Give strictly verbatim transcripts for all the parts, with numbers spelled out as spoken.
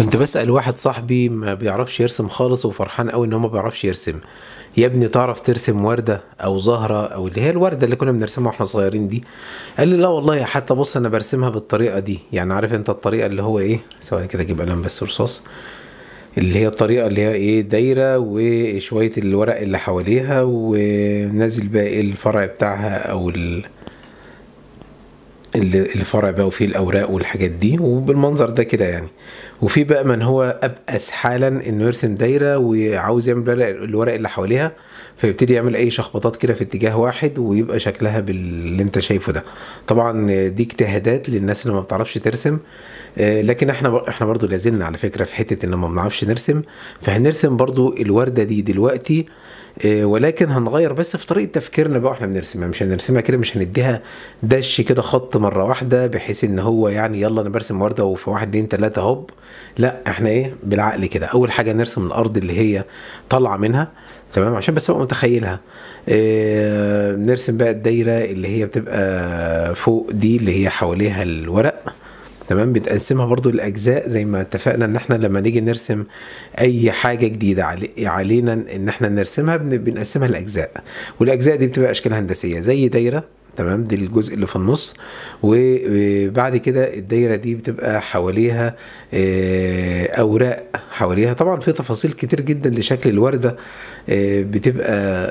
كنت بسأل واحد صاحبي ما بيعرفش يرسم خالص وفرحان قوي ان هو ما بيعرفش يرسم، يا ابني تعرف ترسم وردة او زهرة او اللي هي الوردة اللي كنا بنرسمها واحنا صغيرين دي؟ قال لي لا والله، حتى بص انا برسمها بالطريقة دي، يعني عارف انت الطريقة اللي هو ايه، ثواني كده اجيب قلم بس رصاص، اللي هي الطريقة اللي هي ايه دايرة وشوية الورق اللي حواليها ونازل بقى ايه الفرع بتاعها او ال الفرع بقى وفيه الاوراق والحاجات دي وبالمنظر ده كده يعني. وفي بقى من هو ابأس حالا انه يرسم دايره وعاوز يعمل بقى الورق اللي حواليها، فيبتدي يعمل اي شخبطات كده في اتجاه واحد ويبقى شكلها باللي انت شايفه ده. طبعا دي اجتهادات للناس اللي ما بتعرفش ترسم، لكن احنا احنا برضو لازلنا على فكره في حته ان ما بنعرفش نرسم، فهنرسم برضو الورده دي دلوقتي، ولكن هنغير بس في طريقه تفكيرنا بقى واحنا بنرسمها. مش هنرسمها كده، مش هنديها دش كده خط مره واحده بحيث ان هو يعني يلا انا برسم ورده وفي واحد اتنين تلاته هوب، لا احنا ايه بالعقل كده. اول حاجه نرسم الارض اللي هي طالعه منها، تمام، عشان بس ابقى متخيلها. اه نرسم بقى الدايره اللي هي بتبقى فوق دي اللي هي حواليها الورق، تمام، بنقسمها برضو الاجزاء زي ما اتفقنا ان احنا لما نيجي نرسم اي حاجه جديده علي علينا ان احنا نرسمها بنقسمها لاجزاء، والاجزاء دي بتبقى اشكال هندسيه زي دايره، تمام، دي الجزء اللي في النص، وبعد كده الدايره دي بتبقى حواليها اوراق حواليها. طبعا في تفاصيل كتير جدا لشكل الورده، بتبقى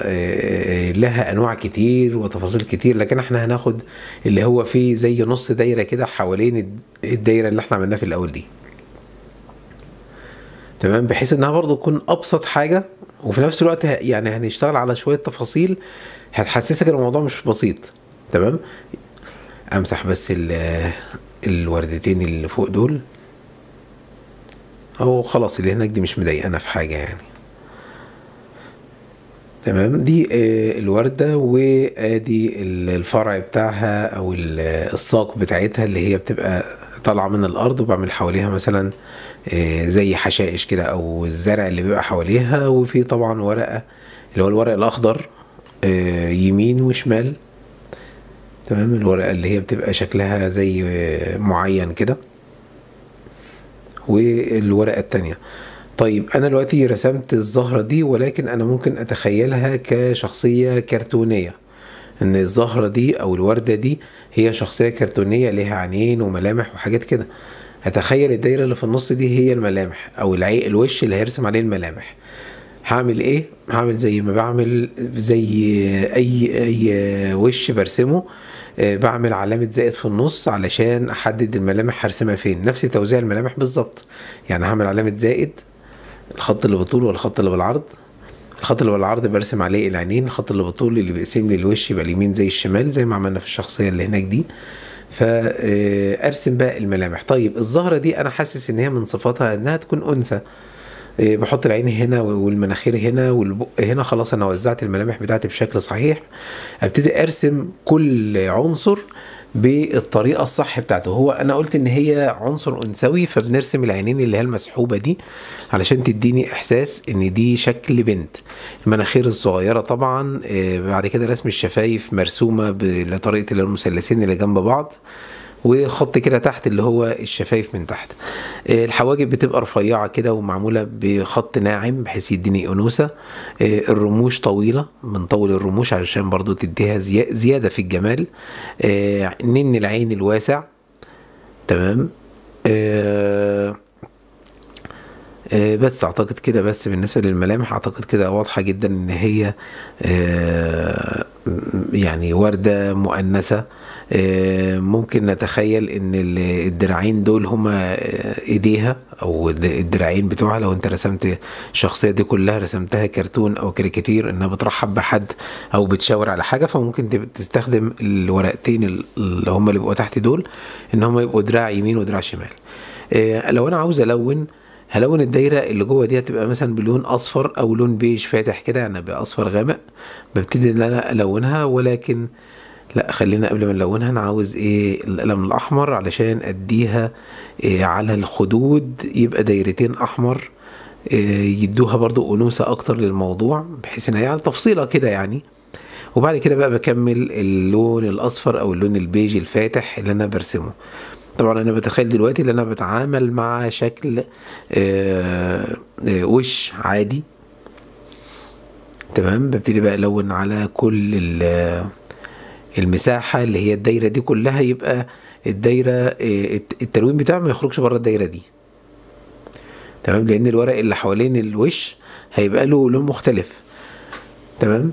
لها انواع كتير وتفاصيل كتير، لكن احنا هناخد اللي هو فيه زي نص دايره كده حوالين الدايره اللي احنا عملناها في الاول دي، تمام، بحيث انها برضو تكون ابسط حاجه، وفي نفس الوقت يعني هنشتغل على شويه تفاصيل هتحسسك ان الموضوع مش بسيط، تمام. امسح بس الوردتين اللي فوق دول، او خلاص اللي هناك دي مش مضايقانا في حاجه يعني، تمام. دي الورده وادي الفرع بتاعها او الساق بتاعتها اللي هي بتبقى طالعه من الارض، وبعمل حواليها مثلا زي حشائش كده او الزرع اللي بيبقى حواليها، وفي طبعا ورقه اللي هو الورق الاخضر يمين وشمال، تمام، الورقه اللي هي بتبقى شكلها زي معين كده والورقه التانيه. طيب انا دلوقتي رسمت الزهره دي، ولكن انا ممكن اتخيلها كشخصيه كرتونيه، ان الزهره دي او الورده دي هي شخصيه كرتونيه ليها عينين وملامح وحاجات كده. هتخيل الدايره اللي في النص دي هي الملامح او العين الوش اللي هيرسم عليه الملامح. هعمل ايه؟ هعمل زي ما بعمل زي اي اي وش برسمه، بعمل علامه زائد في النص علشان احدد الملامح هرسمها فين، نفس توزيع الملامح بالظبط. يعني هعمل علامه زائد، الخط اللي بالطول والخط اللي بالعرض، الخط اللي بالعرض برسم عليه العينين، الخط اللي بالطول اللي بيقسم لي الوش يبقى اليمين زي الشمال زي ما عملنا في الشخصيه اللي هناك دي، فارسم بقى الملامح. طيب الزهره دي انا حاسس ان هي من صفاتها انها تكون انثى، بحط العين هنا والمناخير هنا والبق هنا، خلاص انا وزعت الملامح بتاعتي بشكل صحيح. ابتدي ارسم كل عنصر بالطريقه الصح بتاعته. هو انا قلت ان هي عنصر انثوي، فبنرسم العينين اللي هي المسحوبه دي علشان تديني احساس ان دي شكل بنت، المناخير الصغيره طبعا، بعد كده رسم الشفايف مرسومه بطريقه المثلثين اللي جنب بعض، وخط كده تحت اللي هو الشفايف من تحت. الحواجب بتبقى رفيعه كده ومعموله بخط ناعم بحيث يديني انوثه. الرموش طويله، بنطول الرموش علشان برضو تديها زياده في الجمال. نن العين الواسع، تمام، بس اعتقد كده. بس بالنسبه للملامح اعتقد كده واضحه جدا ان هي يعني ورده مؤنثه. ممكن نتخيل ان الدراعين دول هما ايديها او الدراعين بتوعها. لو انت رسمت الشخصيه دي كلها رسمتها كرتون او كاريكاتير انها بترحب بحد او بتشاور على حاجه، فممكن تستخدم الورقتين اللي هما اللي بيبقوا تحت دول ان هما يبقوا دراع يمين ودراع شمال. لو انا عاوز الون، هلون الدايره اللي جوه دي هتبقى مثلا بلون اصفر او لون بيج فاتح كده، يعني باصفر غامق. ببتدي ان انا الونها، ولكن لا خلينا قبل ما نلونها انا عاوز ايه القلم الاحمر علشان اديها إيه على الخدود، يبقى دايرتين احمر إيه يدوها برضو انوثه اكتر للموضوع، بحيث انها يعني تفصيله كده يعني. وبعد كده بقى بكمل اللون الاصفر او اللون البيج الفاتح اللي انا برسمه. طبعا انا بتخيل دلوقتي ان انا بتعامل مع شكل آآ آآ وش عادي، تمام. ببتدي بقى الون على كل المساحة اللي هي الدايرة دي كلها، يبقى الدايرة التلوين بتاعه ما يخرجش بره الدايرة دي، تمام، لان الورق اللي حوالين الوش هيبقى له لون مختلف، تمام.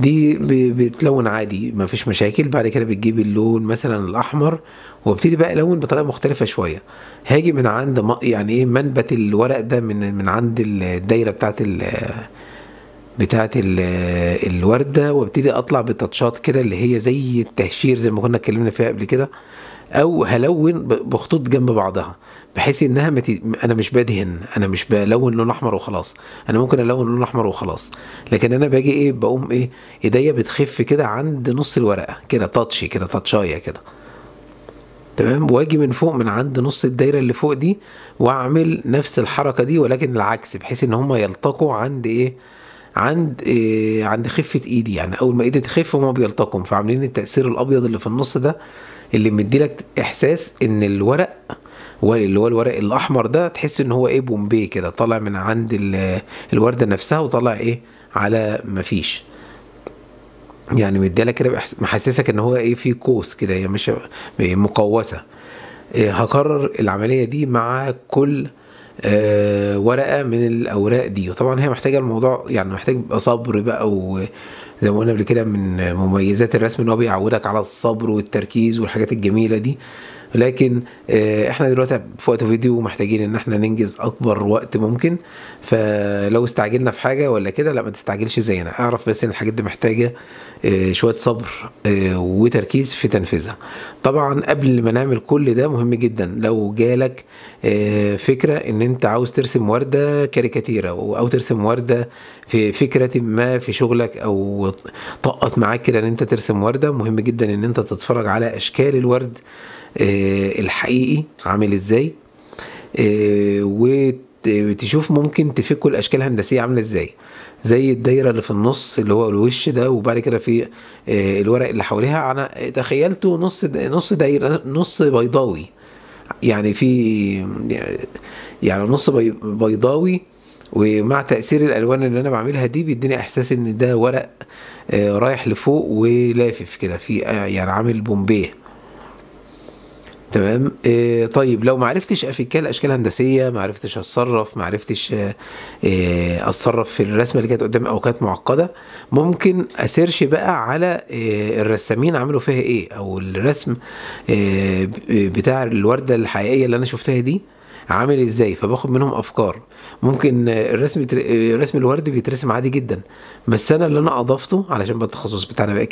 دي بتلون عادي مفيش مشاكل. بعد كده بتجيب اللون مثلا الاحمر وابتدي بقى الون بطريقه مختلفه شويه. هاجي من عند يعني ايه منبت الورق ده، من من عند الدايره بتاعت ال بتاعت ال الورده، وابتدي اطلع بتاتشات كده اللي هي زي التهشير زي ما كنا اتكلمنا فيها قبل كده، او هلون بخطوط جنب بعضها بحيث انها متي... انا مش بدهن، انا مش بلون لون احمر وخلاص، انا ممكن الون لون احمر وخلاص، لكن انا باجي ايه بقوم ايه ايديا بتخف كده عند نص الورقه كده، تاتش كده، تاتشايه كده، تمام. واجي من فوق من عند نص الدايره اللي فوق دي واعمل نفس الحركه دي ولكن العكس، بحيث ان هم يلتقوا عند ايه عند إيه عند خفه ايدي، يعني اول ما ايدي تخف هم بيلتقوا، فعاملين التاثير الابيض اللي في النص ده اللي مديلك احساس ان الورق اللي هو الورق الاحمر ده تحس ان هو ايه بومبي كده، طالع من عند الورده نفسها وطالع ايه على مفيش، يعني مديلك كده محسسك ان هو ايه في قوس كده، هي مش مقوسه. إيه هكرر العمليه دي مع كل آه ورقه من الاوراق دي، وطبعا هي محتاجه الموضوع يعني محتاج يبقى صبر بقى، و زي ما قلنا قبل كده من مميزات الرسم ان هو بيعودك على الصبر والتركيز والحاجات الجميله دي، لكن احنا دلوقتي في وقت فيديو محتاجين ان احنا ننجز اكبر وقت ممكن، فلو استعجلنا في حاجه ولا كده لا ما تستعجلش زينا، اعرف بس ان الحاجات دي محتاجه شويه صبر وتركيز في تنفيذها. طبعا قبل ما نعمل كل ده مهم جدا لو جالك فكره ان انت عاوز ترسم ورده كاريكاتيره او ترسم ورده في فكره ما في شغلك، او طقت معاك كده ان انت ترسم ورده، مهم جدا ان انت تتفرج على اشكال الورد الحقيقي عامل ازاي، وتشوف ممكن تفكوا الاشكال الهندسيه عامله ازاي، زي الدايره اللي في النص اللي هو الوش ده، وبعد كده في الورق اللي حواليها انا تخيلته نص نص دايره نص بيضاوي، يعني في يعني نص بيضاوي، ومع تاثير الالوان اللي انا بعملها دي بيديني احساس ان ده ورق رايح لفوق ولافف كده، في يعني عامل بومبيه، تمام. آه طيب لو ما عرفتش افكال اشكال هندسيه، ما عرفتش اتصرف، ما عرفتش آه اتصرف في الرسمه اللي كانت قدامي او كانت معقده، ممكن اسيرش بقى على آه الرسامين عملوا فيها ايه، او الرسم آه بتاع الورده الحقيقيه اللي انا شفتها دي عامل ازاي، فباخد منهم افكار. ممكن الرسم رسم الورد بيترسم عادي جدا، بس انا اللي انا اضفته علشان بقى التخصص بتاعنا بقى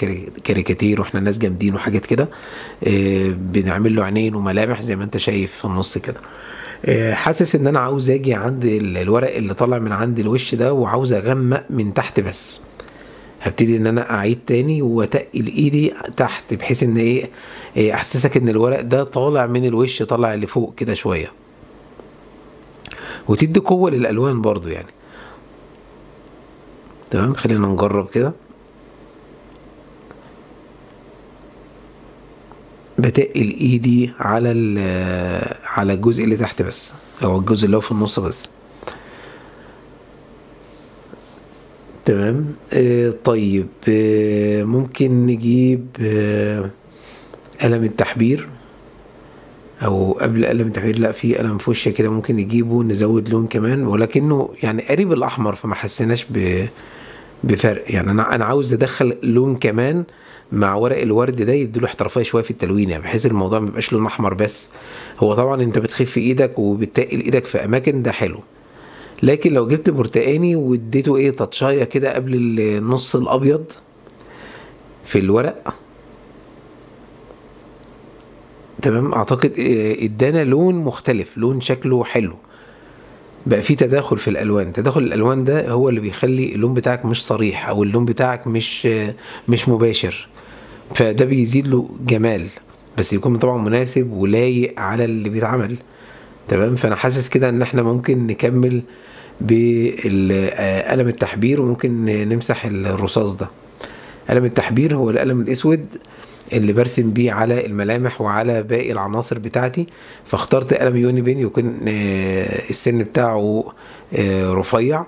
كاريكاتير، واحنا ناس جامدين وحاجات كده، بنعمل له عينين وملامح زي ما انت شايف في النص كده. حاسس ان انا عاوز اجي عند الورق اللي طالع من عند الوش ده وعاوز اغمق من تحت، بس هبتدي ان انا اعيد تاني واتقل ايدي تحت بحيث ان ايه احسسك ان الورق ده طالع من الوش طالع لفوق كده شويه، وتدي قوة للألوان برضو يعني، تمام. خلينا نجرب كده، بتقل ايدي على على الجزء اللي تحت بس، او الجزء اللي هو في النص بس، تمام. آه طيب آه ممكن نجيب آه قلم التحبير، او قبل قلم التحبير لا في قلم فوشيا كده ممكن نجيبه نزود لون كمان، ولكنه يعني قريب الاحمر فما حسيناش بفرق، يعني انا انا عاوز ادخل لون كمان مع ورق الورد ده يديله احترافيه شويه في التلوين، يعني بحيث الموضوع ما يبقاش لون احمر بس. هو طبعا انت بتخف ايدك وبتتقل ايدك في اماكن ده حلو، لكن لو جبت برتقاني واديته ايه تاتشايه كده قبل النص الابيض في الورق، تمام، اعتقد ادانا لون مختلف، لون شكله حلو، بقى في تداخل في الالوان. تداخل الالوان ده هو اللي بيخلي اللون بتاعك مش صريح، او اللون بتاعك مش مش مباشر، فده بيزيد له جمال، بس يكون طبعا مناسب ولايق على اللي بيتعمل، تمام. فانا حاسس كده ان احنا ممكن نكمل بقلم التحبير، وممكن نمسح الرصاص ده. قلم التحبير هو القلم الاسود اللي برسم بيه على الملامح وعلى باقي العناصر بتاعتي، فاخترت قلم يونيبن يكون السن بتاعه رفيع،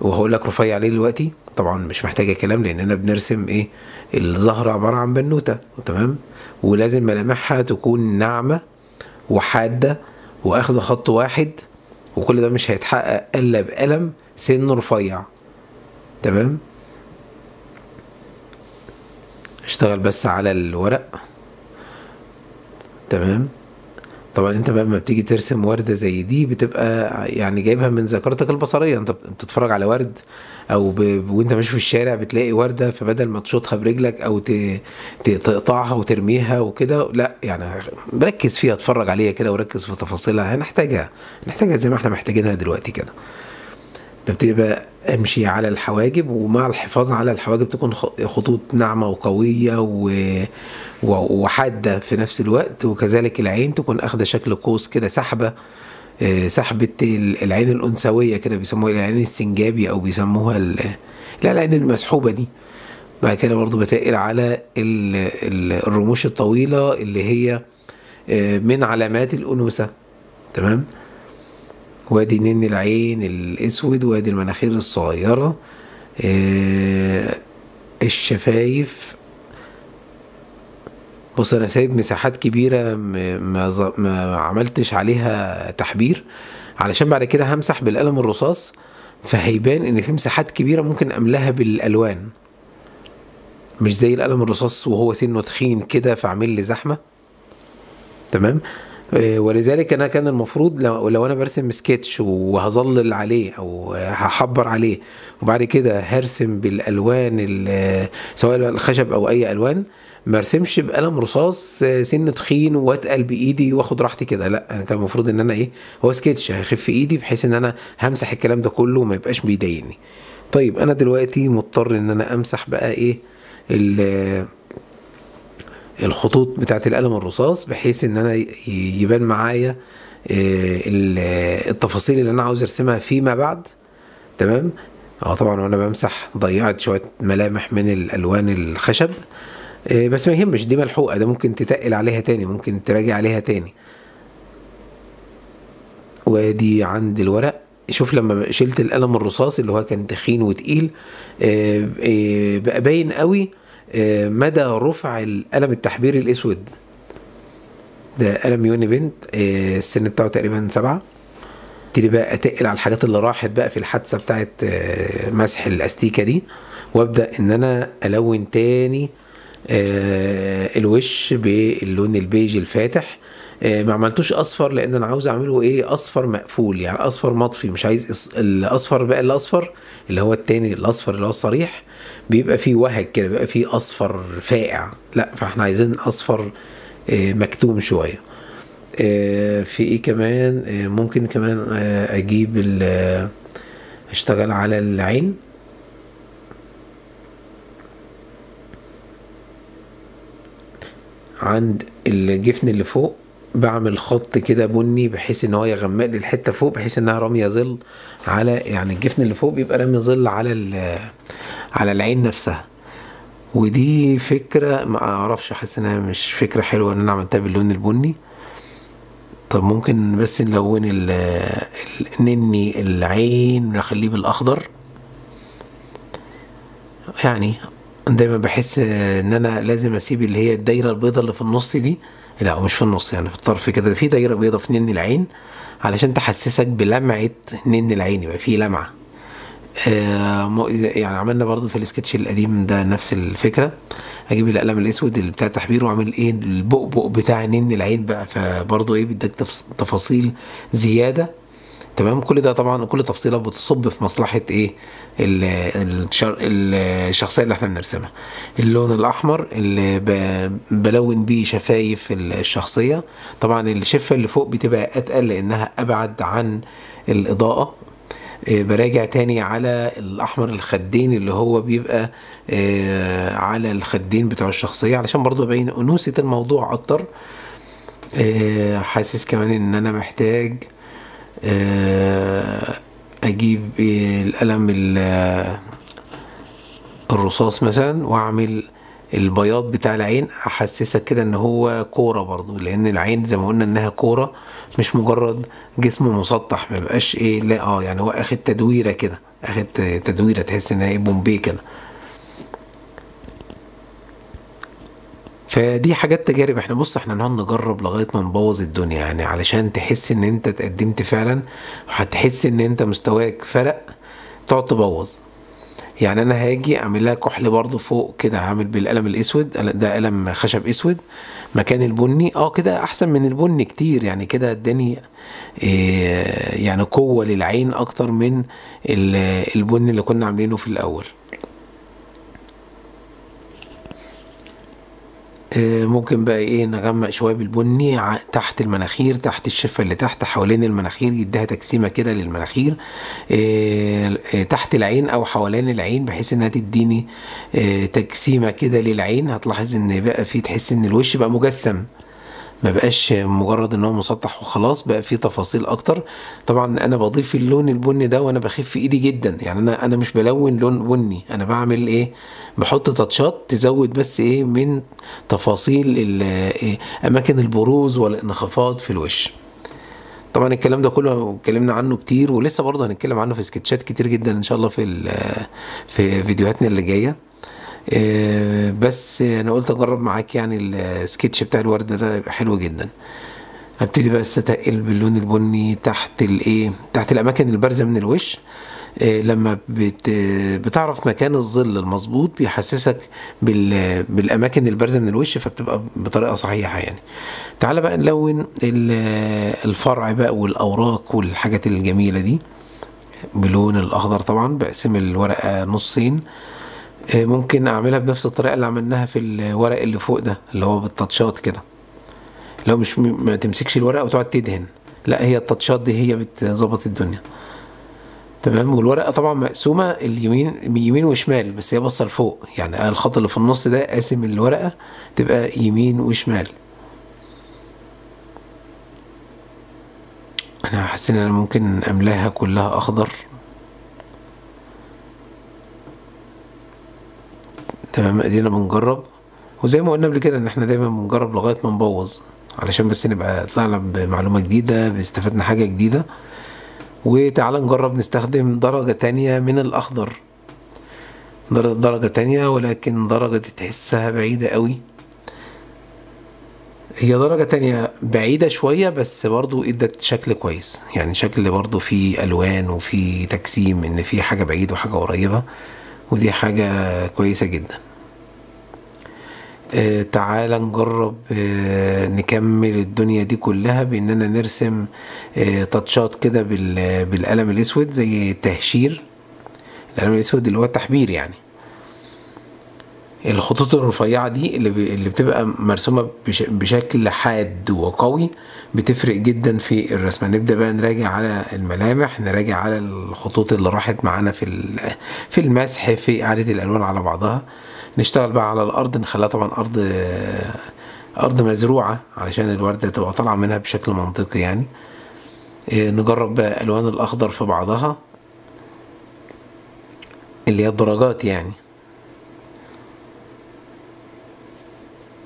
وهقول لك رفيع ليه دلوقتي. طبعا مش محتاجه كلام لاننا بنرسم ايه الزهره عباره عن بنوته، تمام، ولازم ملامحها تكون ناعمه وحاده واخده خط واحد، وكل ده مش هيتحقق الا بقلم سن رفيع. تمام، اشتغل بس على الورق. تمام، طبعا انت بقى لما بتيجي ترسم ورده زي دي بتبقى يعني جايبها من ذاكرتك البصريه، انت بتتفرج على ورد او ب... وانت ماشي في الشارع بتلاقي ورده، فبدل ما تشوطها برجلك او ت... تقطعها وترميها وكده، لا يعني ركز فيها، اتفرج عليها كده وركز في تفاصيلها، هنحتاجها هنحتاجها زي ما احنا محتاجينها دلوقتي كده. بتبقى امشي على الحواجب، ومع الحفاظ على الحواجب تكون خطوط ناعمه وقويه و... وحاده في نفس الوقت، وكذلك العين تكون اخذه شكل قوس كده، سحبه سحبه العين الانثويه كده، بيسموها العين السنجابي او بيسموها ال... لا العين المسحوبه دي. بعد كده برضو بتقل على ال... الرموش الطويله اللي هي من علامات الانوثه. تمام، وادي نين العين الاسود، وادي المناخير الصغيره، آه الشفايف. بص انا سايب مساحات كبيره ما, ما عملتش عليها تحبير علشان بعد كده همسح بالقلم الرصاص، فهيبان ان في مساحات كبيره ممكن املاها بالالوان، مش زي القلم الرصاص وهو سنه تخين كده فعامل لي زحمه. تمام، ولذلك انا كان المفروض لو, لو انا برسم سكتش وهظلل عليه او هحبر عليه وبعد كده هرسم بالالوان سواء الخشب او اي الوان، ما ارسمش بقلم رصاص سن تخين واتقل بايدي واخد راحتي كده، لا انا كان المفروض ان انا ايه هو سكتش هيخف في ايدي بحيث ان انا همسح الكلام ده كله وما يبقاش بيضايقني. طيب انا دلوقتي مضطر ان انا امسح بقى ايه الخطوط بتاعت القلم الرصاص بحيث ان انا يبان معايا التفاصيل اللي انا عاوز ارسمها فيما بعد. تمام، اه طبعا وانا بمسح ضيعت شويه ملامح من الالوان الخشب، بس ما يهمش، دي ملحوقه، ده ممكن تتقل عليها تاني، ممكن تراجع عليها تاني. ودي عند الورق، شوف لما شلت القلم الرصاص اللي هو كان تخين وتقيل بقى باين قوي مدى رفع القلم التحبير الاسود ده، قلم يونيبن السن بتاعه تقريبا سبعه. ابتدي بقى اتقل على الحاجات اللي راحت بقى في الحادثه بتاعت مسح الاستيكه دي، وابدا ان انا الون تاني الوش باللون البيج الفاتح. ما عملتوش اصفر لان انا عاوز اعمله ايه اصفر مقفول، يعني اصفر مطفي، مش عايز الاصفر بقى الاصفر اللي هو التاني الاصفر اللي هو الصريح بيبقى فيه وهج كده، بيبقى فيه اصفر فاقع، لا فاحنا عايزين اصفر مكتوم شويه. في ايه كمان ممكن كمان اجيب، اشتغل على العين، عند الجفن اللي فوق بعمل خط كده بني بحيث ان هو يغمق لي الحته فوق، بحيث انها راميه ظل على، يعني الجفن اللي فوق بيبقى رامي ظل على على العين نفسها. ودي فكره ما اعرفش، حاسس انها مش فكره حلوه ان انا عملتها باللون البني. طب ممكن بس نلون النني العين نخليه بالاخضر، يعني دايما بحس ان انا لازم اسيب اللي هي الدايره البيضاء اللي في النص دي، لا مش في النص يعني في الطرف كده، في دايره بيضاء في نن العين علشان تحسسك بلمعه نن العين، يبقى في لمعه. آه يعني عملنا برضو في السكتش القديم ده نفس الفكره، اجيب القلم الاسود اللي بتاع التحبير واعمل ايه البؤبؤ بتاع نن العين بقى، فبرضو ايه بدك تفاصيل زياده. تمام، كل ده طبعا وكل تفصيله بتصب في مصلحه ايه الشخصيه اللي احنا بنرسمها. اللون الاحمر اللي بلون بيه شفايف الشخصيه، طبعا الشفه اللي فوق بتبقى اتقل لانها ابعد عن الاضاءه. براجع تاني على الاحمر الخدين اللي هو بيبقى على الخدين بتوع الشخصيه علشان برضو ابين انوثه الموضوع اكتر. حاسس كمان ان انا محتاج اجيب القلم الرصاص مثلا واعمل البياض بتاع العين، احسسك كده ان هو كوره برضو، لان العين زي ما قلنا انها كوره مش مجرد جسم مسطح، ما بقاش ايه لا اه يعني هو اخد تدويره كده، اخد تدويره تحس انها ايه بومبي كده. فدي حاجات تجارب احنا بص احنا نقعد نجرب لغايه ما نبوظ الدنيا يعني، علشان تحس ان انت اتقدمت فعلا، هتحس ان انت مستواك فرق تقعد تبوظ. يعني انا هاجي اعمل لها كحل برضو فوق كده، عامل بالقلم الاسود، ده قلم خشب اسود مكان البني، اه كده احسن من البني كتير يعني، كده اداني إيه يعني قوه للعين اكتر من البني اللي كنا عاملينه في الاول. ممكن بقى ايه نغمق شويه بالبني تحت المناخير، تحت الشفه اللي تحت، حوالين المناخير، يديها تجسيمه كده للمناخير تحت العين او حوالين العين، بحيث انها تديني تجسيمه كده للعين. هتلاحظ ان بقى في تحس ان الوش بقى مجسم، ما بقاش مجرد ان هو مسطح وخلاص، بقى فيه تفاصيل اكتر. طبعا انا بضيف اللون البني ده وانا بخف في ايدي جدا يعني، انا انا مش بلون لون بني، انا بعمل ايه بحط تاتشات تزود بس ايه من تفاصيل إيه اماكن البروز والانخفاض في الوش. طبعا الكلام ده كله اتكلمنا عنه كتير، ولسه برضه هنتكلم عنه في سكتشات كتير جدا ان شاء الله في في فيديوهاتنا اللي جايه. أه بس انا قلت اجرب معاك يعني السكتش بتاع الورده ده يبقى حلو جدا. هبتدي بس اتقل باللون البني تحت الايه تحت الاماكن البارزه من الوش. أه لما بت بتعرف مكان الظل المظبوط بيحسسك بال بالاماكن البارزه من الوش، فبتبقى بطريقه صحيحه يعني. تعالى بقى نلون الفرع بقى والاوراق والحاجات الجميله دي باللون الاخضر. طبعا بقسم الورقه نصين، ممكن اعملها بنفس الطريقه اللي عملناها في الورق اللي فوق ده اللي هو بالتاتشات كده، لو مش ما تمسكش الورقه وتقعد تدهن، لا هي التاتشات دي هي بتظبط الدنيا تمام. والورقه طبعا مقسومه اليمين يمين وشمال، بس هي باصه لفوق يعني، الخط اللي في النص ده قاسم الورقه تبقى يمين وشمال. انا حاسس ان انا ممكن املاها كلها اخضر تمام. ادينا بنجرب، وزي ما قلنا قبل كده ان احنا دايما بنجرب لغايه ما نبوظ، علشان بس نبقى طلعنا بمعلومه جديده، استفدنا حاجه جديده. وتعالى نجرب نستخدم درجه تانية من الاخضر، درجه تانية ولكن درجه تحسها بعيده قوي، هي درجه تانية بعيده شويه بس برضو ادت شكل كويس يعني، شكل برضو فيه الوان وفيه تجسيم ان في حاجه بعيده وحاجه قريبه، ودي حاجة كويسة جدا. آه تعالى نجرب آه نكمل الدنيا دي كلها باننا نرسم آه تاتشات كده بالقلم الاسود زي التهشير، القلم الاسود اللي هو التحبير يعني. الخطوط الرفيعة دي اللي, اللي بتبقى مرسومة بش بشكل حاد وقوي بتفرق جدا في الرسمة. نبدأ بقى نراجع على الملامح، نراجع على الخطوط اللي راحت معانا في في المسح، في إعادة الألوان على بعضها. نشتغل بقى على الأرض، نخليها طبعا أرض أرض مزروعة علشان الوردة تبقى طالعة منها بشكل منطقي يعني. نجرب بقى ألوان الأخضر في بعضها اللي هي الدرجات يعني.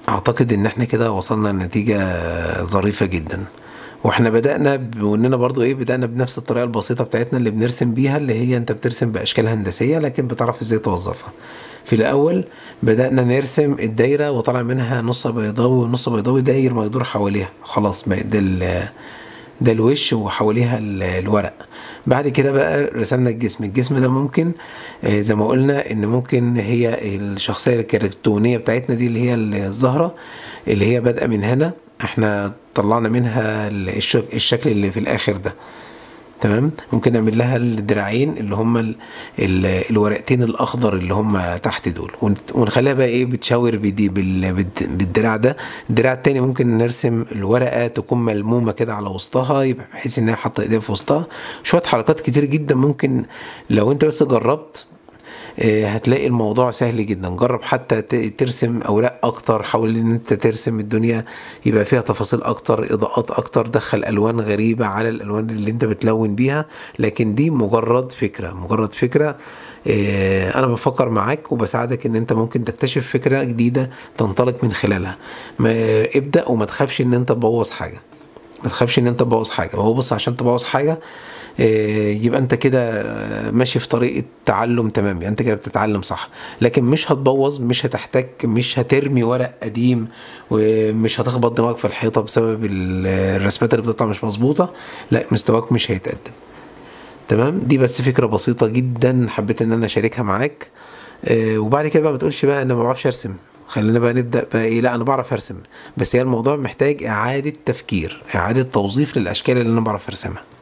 اعتقد ان احنا كده وصلنا لنتيجة ظريفة جدا، واحنا بدأنا واننا برضو ايه بدأنا بنفس الطريقة البسيطة بتاعتنا اللي بنرسم بيها، اللي هي انت بترسم باشكال هندسية لكن بتعرف ازاي توظفها. في الاول بدأنا نرسم الدايرة وطلع منها نص بيضاوي ونص بيضاوي داير ما يدور حواليها، خلاص بقى ده ده الوش وحواليها الورق. بعد كده بقى رسمنا الجسم، الجسم ده ممكن زي ما قلنا ان ممكن هي الشخصية الكرتونية بتاعتنا دي اللي هي الزهرة اللي هي بادئة من هنا، احنا طلعنا منها الشكل اللي في الاخر ده تمام. ممكن نعمل لها الدراعين اللي هم الورقتين الاخضر اللي هم تحت دول، ونخليها بقى ايه بتشاور بدي بالدراع ده. الدراع التاني ممكن نرسم الورقه تكون ملمومه كده على وسطها، يبقى بحيث انها حاطه ايديها في وسطها. شويه حركات كتير جدا ممكن لو انت بس جربت هتلاقي الموضوع سهل جدا. جرب حتى ترسم اوراق اكتر، حاول ان انت ترسم الدنيا يبقى فيها تفاصيل اكتر، اضاءات اكتر، دخل الوان غريبة على الالوان اللي انت بتلون بيها. لكن دي مجرد فكرة، مجرد فكرة. انا بفكر معاك وبساعدك ان انت ممكن تكتشف فكرة جديدة تنطلق من خلالها. ابدأ وما تخافش ان انت تبوظ حاجة، ما تخافش ان انت تبوظ حاجة. هو بص، عشان تبوظ حاجة يبقى انت كده ماشي في طريقة تعلم تمام، يعني انت كده بتتعلم صح. لكن مش هتبوظ، مش هتحتك، مش هترمي ورق قديم، ومش هتخبط دماغك في الحيطة بسبب الرسمات اللي بتطلع مش مظبوطة. لا، مستواك مش هيتقدم. تمام؟ دي بس فكرة بسيطة جدا حبيت ان انا اشاركها معاك. وبعد كده بقى ما تقولش بقى انا ما بعرفش ارسم. خلينا بقى نبدأ بقى ايه، لا انا بعرف ارسم. بس هي الموضوع محتاج اعادة تفكير، اعادة توظيف للاشكال اللي انا بعرف ارسمها.